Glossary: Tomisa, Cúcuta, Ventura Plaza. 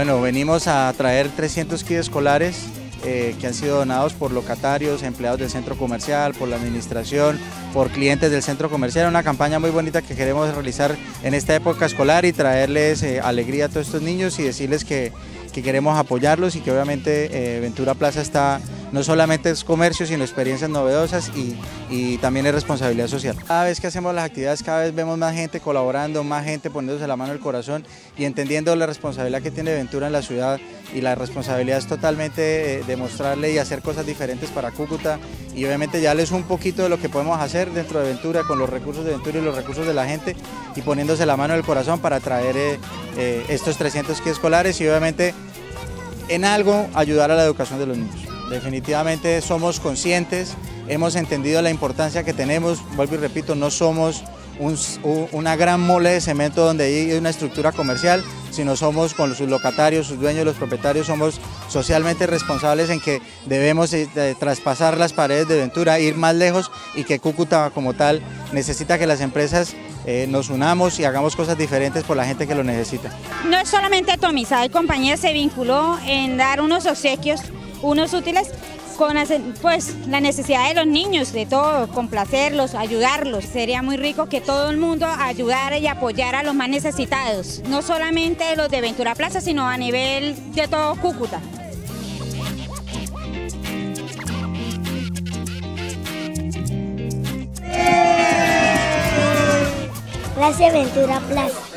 Bueno, venimos a traer 300 kits escolares que han sido donados por locatarios, empleados del centro comercial, por la administración, por clientes del centro comercial. Una campaña muy bonita que queremos realizar en esta época escolar y traerles alegría a todos estos niños y decirles que queremos apoyarlos y que obviamente Ventura Plaza está, no solamente es comercio, sino experiencias novedosas y también es responsabilidad social. Cada vez que hacemos las actividades, cada vez vemos más gente colaborando, más gente poniéndose la mano al corazón y entendiendo la responsabilidad que tiene Ventura en la ciudad, y la responsabilidad es totalmente demostrarle y hacer cosas diferentes para Cúcuta, y obviamente ya les un poquito de lo que podemos hacer dentro de Ventura, con los recursos de Ventura y los recursos de la gente, y poniéndose la mano al corazón para traer estos 300 kits escolares y obviamente en algo ayudar a la educación de los niños. Definitivamente somos conscientes, hemos entendido la importancia que tenemos. Vuelvo y repito, no somos una gran mole de cemento donde hay una estructura comercial, sino somos con sus locatarios, sus dueños, los propietarios, somos socialmente responsables en que debemos traspasar las paredes de Ventura, ir más lejos, y que Cúcuta como tal necesita que las empresas nos unamos y hagamos cosas diferentes por la gente que lo necesita. No es solamente Tomisa, hay compañía se vinculó en dar unos obsequios, unos útiles, con pues, la necesidad de los niños, de todo, complacerlos, ayudarlos. Sería muy rico que todo el mundo ayudara y apoyara a los más necesitados, no solamente los de Ventura Plaza, sino a nivel de todo Cúcuta. Gracias, Ventura Plaza.